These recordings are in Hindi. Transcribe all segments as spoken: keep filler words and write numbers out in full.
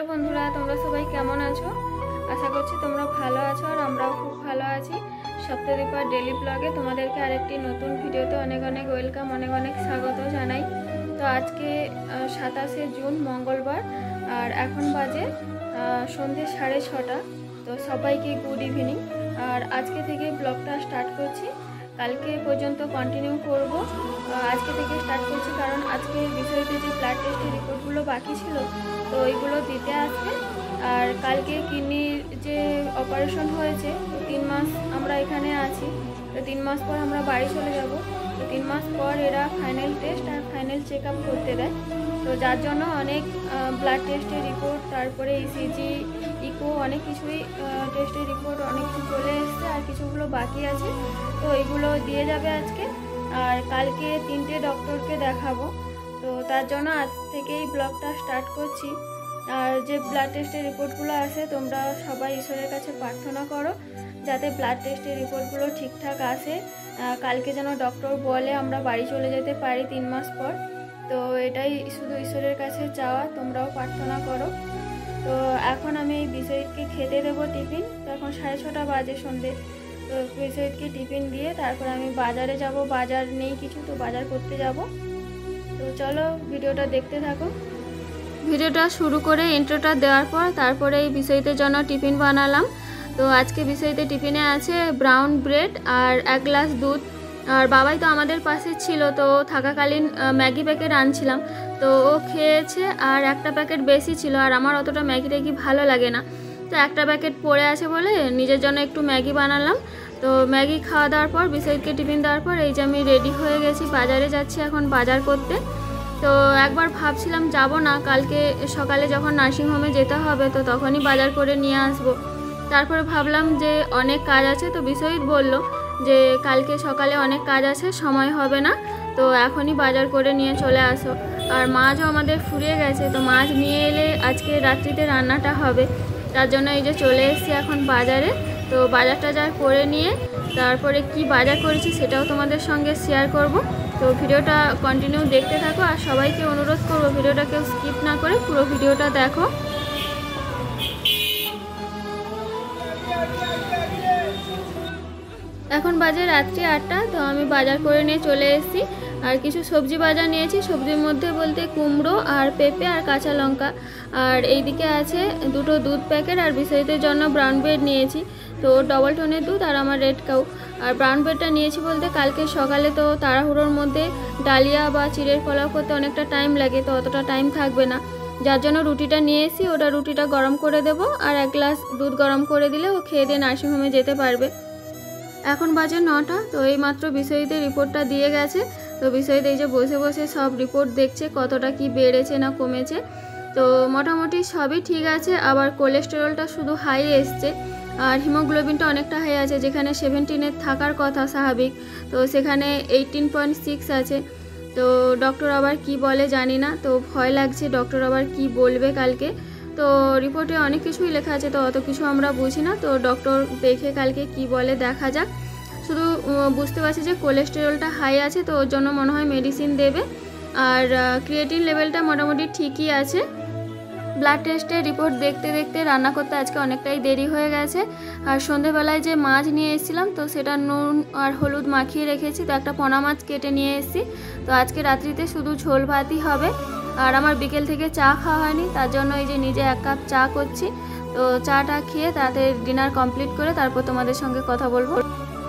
हेलो बंधुरा तुम्हारा सबाई केमन आछो आशा करछि तुम्हारा भालो आछो और आमराओ खूब भालो आछि। सप्तदीपा डेली ब्लगे तुम्हादेरके आरेकटी नतून भिडियोते अनेक अनेक वेलकाम अनेक अनेक स्वागत जानाई। तो आजके सत्ताईशे जून मंगलवार और एखन बाजे सन्ध्या साढ़े छटा। तो सबाइके गुड इभिनिंग और आजके थेके ब्लगटा स्टार्ट करछि, कालके पर्यन्त कन्टिन्यू करब। आजके थेके स्टार्ट करछि कारण आजके बिफोरते जे ब्लाड टेस्टेर रिपोर्टगुलो बाकी छिलो तो ओइगुलो दिते आसबे। और कालके किडनिर जे अपारेशन होयेछे तीन मास आमरा एखाने आछि, तो तीन मास पर आमरा बाड़ी चले जाब। तो तीन मास पर एरा फाइनल टेस्ट और फाइनल चेकआप करते देय, तो जार जन्य अनेक ब्लाड टेस्टेर रिपोर्ट तारपरे इसिजी इको अनेक किछुई टेस्टेर रिपोर्ट अनेक किछु चले एसेछे आर किछुगुलो बाकी आछे, तो एइगुलो दिये जाबे आजके। और कालके तीनटे डक्टरके देखाबो, तो तार जन्य आज थेकेई ब्लगटा स्टार्ट करछि। और जे ब्लाड टेस्टेर रिपोर्टगुलो आछे तोमरा सबाई ईश्वरेर काछे प्रार्थना करो जाते ब्लाड टेस्टेर रिपोर्टगुलो ठीकठाक आसे, कालके जेन डक्टर बोले आमरा बाड़ी चले जेते पारी तीन मास पर। तो एटाई शुधु ईश्वरेर काछे चावा, तोमराओ प्रार्थना करो। तो एखन आमि बिसयितके खेते देब टिफिन, तो एखन साढ़े छटा बाजे सन्धे। तो बिसयितके टिफिन दिए तारपर आमि बाजारे যাব, बाजार नेই किछु तो बाजार करते যাব। तो चलो भिडियोटा देखते थाको। भिडियोटा शुरू करे इंट्रोटा देওয়ার পর তারপরে এই বিসাইতের জন্য টিফিন বানালাম। তো আজকে বিসাইতে টিফিনে আছে ব্রাউন ব্রেড আর এক গ্লাস দুধ। আর বাবাই তো আমাদের পাশে ছিল, তো থাকাকালীন ম্যাগি প্যাকেট আনছিলাম তো ও খেয়েছে আর একটা প্যাকেট বেশি ছিল। আর আমার অতটা ম্যাগি টেগি ভালো লাগে না, তো একটা প্যাকেট পড়ে আছে বলে নিজের জন্য একটু ম্যাগি বানালাম। তো ম্যাগি খাওয়া দাওয়ার পর বিসাইতকে টিফিন দেওয়ার পর এই যে আমি রেডি হয়ে গেছি, বাজারে যাচ্ছি এখন বাজার করতে। তো একবার ভাবছিলাম যাব না, কালকে সকালে যখন নার্সিংহোমে যেতে হবে তো তখনই বাজার করে নিয়ে আসব। তারপরে ভাবলাম যে অনেক কাজ আছে, তো বিশ্বজিৎ বলল যে কালকে সকালে অনেক কাজ আছে সময় হবে না, তো এখনই বাজার করে নিয়ে চলে আসো। আর মাছও আমাদের ফুরিয়ে গেছে, তো মাছ নিয়ে এলে আজকে রাত্রিতে রান্নাটা হবে, তার জন্য এই যে চলে এসেছি এখন বাজারে। তো বাজার টাজার করে নিয়ে তারপরে কি বাজার করেছি সেটাও তোমাদের সঙ্গে শেয়ার করব। তো ভিডিওটা কন্টিনিউ দেখতে থাকো আর সবাইকে অনুরোধ করব ভিডিওটা কেউ স্কিপ না করে পুরো ভিডিওটা দেখো। এখন বাজে রাত্রি আটটা। তো আমি বাজার করে নিয়ে চলে এসেছি আর কিছু সবজি বাজার নিয়েছি। সবজির মধ্যে বলতে কুমড়ো আর পেঁপে আর কাঁচা লঙ্কা। আর এইদিকে আছে দুটো দুধ প্যাকেট আর বিস্তারিতের জন্য ব্রাউন ব্রেড নিয়েছি, তো ডবল টোনের দুধ আর আমার রেড কাউ। আর ব্রাউন ব্রেডটা নিয়েছি বলতে কালকে সকালে তো তাড়াহুড়োর মধ্যে ডালিয়া বা চিড়ের পোলাও করতে অনেকটা টাইম লাগে, তো অতটা টাইম থাকবে না, যার জন্য রুটিটা নিয়ে এসি। ওটা রুটিটা গরম করে দেব আর এক গ্লাস দুধ গরম করে দিলে ও খেয়ে দিয়ে নার্সিংহোমে যেতে পারবে। এখন বাজে নটা। তো এই মাত্র বিস্তারিত রিপোর্টটা দিয়ে গেছে, তো বিস্তারিত এই যে বসে বসে সব রিপোর্ট দেখছে কতটা কি বেড়েছে না কমেছে। তো মোটামুটি সবই ঠিক আছে, আবার কোলেস্টেরলটা শুধু হাই এসছে আর হিমোগ্লোবিনটা অনেকটা হাই আছে, যেখানে সেভেন্টিনের থাকার কথা স্বাভাবিক, তো সেখানে এইটিন পয়েন্ট সিক্স আছে। তো ডক্টর আবার কি বলে জানি না, তো ভয় লাগছে ডক্টর আবার কি বলবে কালকে। তো রিপোর্টে অনেক কিছুই লেখা আছে, তো অত কিছু আমরা বুঝি না, তো ডক্টর দেখে কালকে কি বলে দেখা যাক। শুধু বুঝতে পারছি যে কোলেস্টেরলটা হাই আছে, তো ওর জন্য মনে হয় মেডিসিন দেবে। আর ক্রিয়েটিন লেভেলটা মোটামুটি ঠিকই আছে। ব্লাড টেস্টের রিপোর্ট দেখতে দেখতে রান্না করতে আজকে অনেকটাই দেরি হয়ে গেছে। আর সন্ধেবেলায় যে মাছ নিয়ে এসেছিলাম তো সেটা নুন আর হলুদ মাখিয়ে রেখেছি, তো একটা পোনা মাছ কেটে নিয়ে এসেছি। তো আজকে রাত্রিতে শুধু ঝোল ভাতই হবে। আর আমার বিকেল থেকে চা খাওয়া হয়নি, তার জন্য এই যে নিজে এক কাপ চা করছি। তো চাটা খেয়ে তাতে ডিনার কমপ্লিট করে তারপর তোমাদের সঙ্গে কথা বলবো।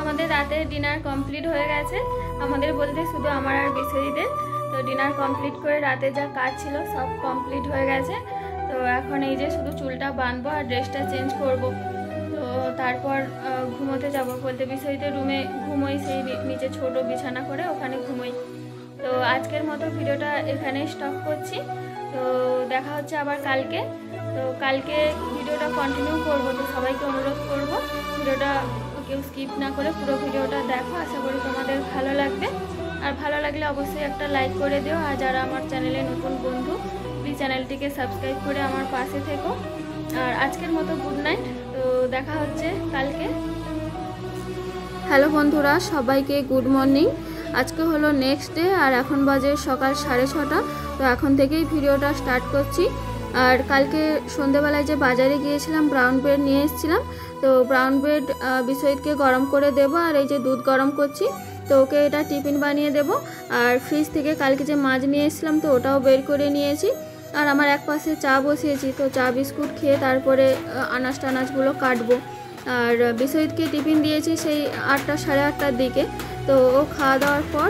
আমাদের রাতের ডিনার কমপ্লিট হয়ে গেছে, আমাদের বলতে শুধু আমার আর বিশ্বজিতের। তো ডিনার কমপ্লিট করে রাতে যা কাজ ছিল সব কমপ্লিট হয়ে গেছে। তো এখন এই যে শুধু চুলটা বাঁধবো আর ড্রেসটা চেঞ্জ করব, তো তারপর ঘুমোতে যাব। বলতে বিস্তারিত রুমে ঘুমোই, সেই নিচে ছোট বিছানা করে ওখানে ঘুমোই। তো আজকের মতো ভিডিওটা এখানে স্টপ করছি, তো দেখা হচ্ছে আবার কালকে। তো কালকে ভিডিওটা কন্টিনিউ করব, তো সবাইকে অনুরোধ করব ভিডিওটা কেউ স্কিপ না করে পুরো ভিডিওটা দেখো, আশা করি তোমাদের ভালো লাগবে। আর ভালো লাগলে অবশ্যই একটা লাইক করে দিও, আর যারা আমার চ্যানেলে নতুন বন্ধু প্লিজ চ্যানেলটিকে সাবস্ক্রাইব করে আমার পাশে থেকো। আর আজকের মতো গুড নাইট, তো দেখা হচ্ছে কালকে। হ্যালো বন্ধুরা, সবাইকে গুড মর্নিং। আজকে হলো নেক্সট ডে আর এখন বাজে সকাল সাড়ে ছটা। তো এখন থেকেই ভিডিওটা স্টার্ট করছি। और कल के सन्धे बेला जो बजारे गিয়েছিলাম ब्राउन ब्रेड নিয়ে এসেছিলাম तो ब्राउन ब्रेड बिस्किट के गरम कर देव और ये दूध गरम করছি तो ओके এটা টিফিন বানিয়ে দেব। আর ফ্রিজ থেকে কালকে যে মাছ নিয়ে এসেছিলাম তো ওটাও বের করে নিয়েছি আর আমার এক পাশে চা বসিয়েছি তো চা বিস্কুট খেয়ে তারপরে আনাজ টানাজগুলো কাটবো। আর বিসয়িতকে টিফিন দিয়েছি সেই আটটা সাড়ে আটটার দিকে তো ও খাওয়া দাওয়ার পর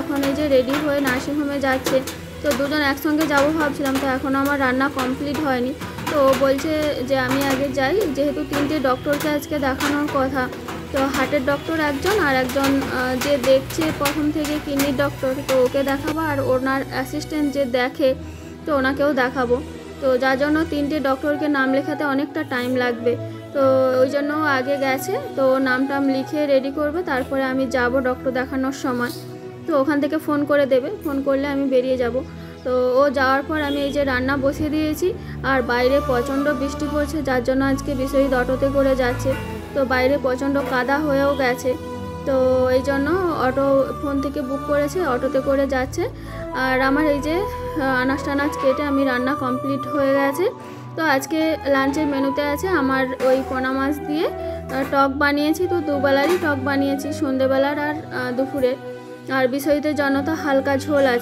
এখন এই যে রেডি হয়ে নার্সিংহোমে যাচ্ছে তো দুজন একসঙ্গে যাবো ভাবছিলাম তো এখনও আমার রান্না কমপ্লিট হয়নি তো ও বলছে যে আমি আগে যাই যেহেতু তিনটে ডক্টরকে আজকে দেখানোর কথা तो हार्टर डॉक्टर एकजन और एकजन जे देखे प्रथम थे किडनी डॉक्टर तो ओके देखाबो और ओनार असिस्टेंट जे देखे तो ओनाकेओ देखाबो तो जार जन्य तीनटे डॉक्टर के नाम लेखाते अनेकटा टाइम लागबे तो ओई जन्य आगे गेछे तो नाम टाम लिखे रेडी करबे तारपरे आमी जाबो डॉक्टर देखानोर समय तो ओखान थेके फोन करे देबे फोन करले आमी बेरिये जाबो। तो ओ जाओयार पर आमी एई जे रान्ना बसिये दियेछि और बाइरे प्रचंड बिस्टि पड़छे जार जन्य आजके बिस्तारित अटोते करे जाच्छे तो बाइरे प्रचंड कादा हो गए तो यह अटो फोन थे बुक करटोते कर जाजे अनाज टनाज केटे हमें रान्ना कमप्लीट हो गए। तो आज के लांचर मेनुते आमार ओई पोना माछ दिए टक बनिए तो दोबेलार ही टक बनिए सन्धे बेलार और दुपुरे और बिस्तर जन तो हल्का झोल आ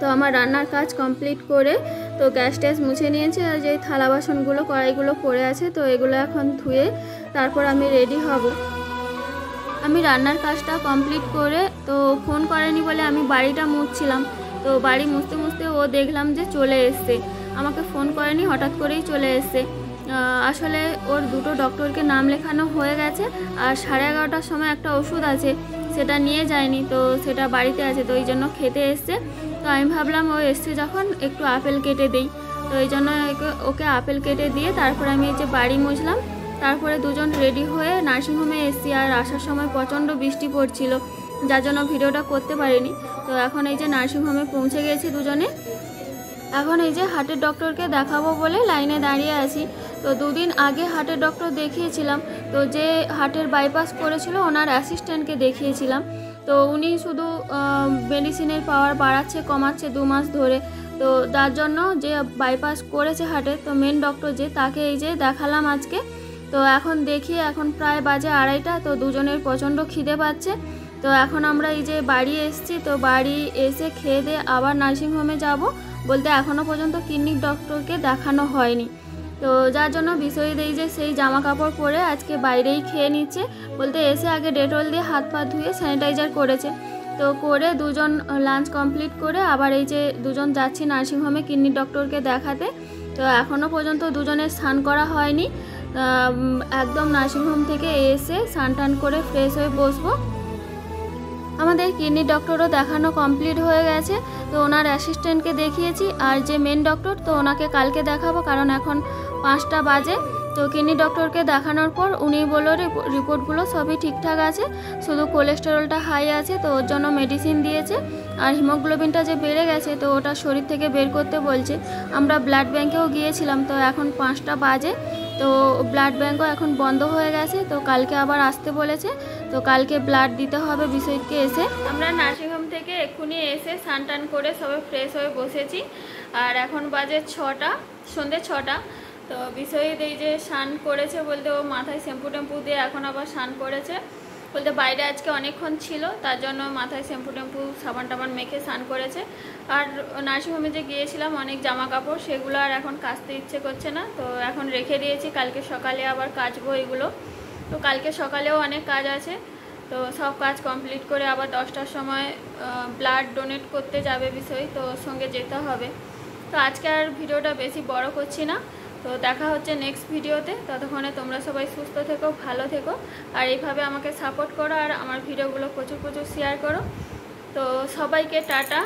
तो आमार रान्नार काज कमप्लीट करे तो गैस टैस मुछे निएछि आर जे थाला बासनगुलो कड़ाईगुलो पड़े आछे तो एगुलो एखन धुए तारपर आमी रेडी हब। आमी रान्नार काजटा कमप्लीट करे तो फोन करेनि बोले आमी बाड़ीटा मुछछिलाम तो बाड़ी मुछते मुछते ओ देखलाम जे चले एसेछे आमाके फोन करेनि हठात् करेई चले एसेछे आसले ओर दुटो डक्टर के नाम लेखानो हये गेछे आर साढ़े एगारोटार समय एकटा ओषुध आछे सेटा निये जायनि तो सेटा बाड़ीते आछे तो ओई जोन्नो खेते एसेछे तो आमी भाबलाम ओ एसे जखन एकटु आपेल केटे दी तो एई जोन्नो ओके आपेल केटे दिए तारपर आमी एई बाड़ी मुछलाम तारपरे दुजन रेडी होये नार्सिंग होमे एसेछि आर आसार समय प्रचंड बिस्टि पड़छिलो जार जोन्नो भिडियोटा करते पारिनि तो एखन एई जे नार्सिंग होमे पौंछे गेछि दुजने एखन एई जे हार्टेर डक्टरके देखाबो बोले लाइने दाड़िये आछि। तो दुदिन आगे हार्टेर डक्टर देखिएछिलाम तो जे हार्टेर बाइपास करेछिलो ओनार असिस्टेंटके देखिएछिलाम तो उनी शुधु मेडिसिनेर पावर बाड़ाच्छे कमाच्छे दो मास धरे तो तार जन्य जे बाइपास करेछे हार्टे तो मेन डक्टर जे ताके एई जे देखालाम आजके तो एखन देखि एखन प्राय बाजे आड़ाईटा तो दुजोनेर प्रचंड खिदे पाच्छे तो एखन आमरा एई जे बाड़ी एसेछि तो बाड़ी एसे खेये दिये आबार नार्सिंग होमे जाबो बोलते एखनो पर्यन्त किडनी डक्टरके देखानो हयनि तो जार जन्य बिस्तारित एई जे सेई जामा कापड़ परे आजके बाइरेई खेये निच्छे बोलते एसे आगे डेटल दिए हाथ पा धुए सैनिटाइजार करेछे तो करे दुजन लांच कमप्लीट करे आबार एई जे दुजन जाच्छे नार्सिंग होमे किडनी डक्टरके देखाते तो एखनो पर्यन्त दुजोनेर स्नान करा हयनि एकदम नार्सिंग होम थेके एसे स्नान टान करे फ्रेश हये बसबो आमादेर किडनी डक्टरও দেখানো কমপ্লিট হয়ে গেছে তো ওনার অ্যাসিস্ট্যান্টকে দেখিয়েছি আর যে মেন ডক্টর তো ওনাকে কালকে দেখাবো কারণ এখন পাঁচটা বাজে তো কিডনি ডক্টরকে দেখানোর পর উনি বললো রিপোর্টগুলো সবই ঠিকঠাক আছে শুধু কোলেস্টেরলটা হাই আছে তো ওর জন্য মেডিসিন দিয়েছে আর হিমোগ্লোবিনটা যে বেড়ে গেছে তো ওটা শরীর থেকে বের করতে বলছে আমরা ব্লাড ব্যাঙ্কেও গিয়েছিলাম তো এখন পাঁচটা বাজে तो ब्लाड बैंक एखन बंद हो गए तो कल के आबार आसते बोले तो कल के ब्लाड दीते होबे बिषय के एसे आमरा नार्सिंग होम थेके एखुनी एसे स्नान टान करे सबे फ्रेश होये बसेछि आर एखन बाजे छटा सन्धे छटा तो बिषय देई जे स्नान करेछे बोलते ओ माथाय शैम्पू टेम्पू दिये एखन आबार स्नान करेछे बोलते बाइरे आजके अनेकक्षण छिलो तार जोन्नो माथाय शैम्पू टेम्पू साबान टाबान मेखे स्नान करेछे और नार्सिंग होमे जे गिएछिलाम अनेक जामा कापड़ सेगुलो आर एखन काचते इच्छे करछे ना तो एखन रेखे दिएछि कालके सकाले आबार काचबो एगुलो तो कालके सकालेও अनेक काज आछे तो सब काज कमप्लीट करे आबार दसटार समय ब्लाड डोनेट करते जाबे बिषय तो संगे जेते होबे तो आजके आर भिडियोटा बेशी बड़ो करछि ना तो देखा होच्छे नेक्स्ट भिडियोते ततक्षणे तोमरा सबाई सुस्थ थेको भालो थेको आर एइभाबे आमाके सापोर्ट करो आर आमार भिडियोगुलो प्रचुर प्रचुर शेयर करो तो सबाइके टाटा।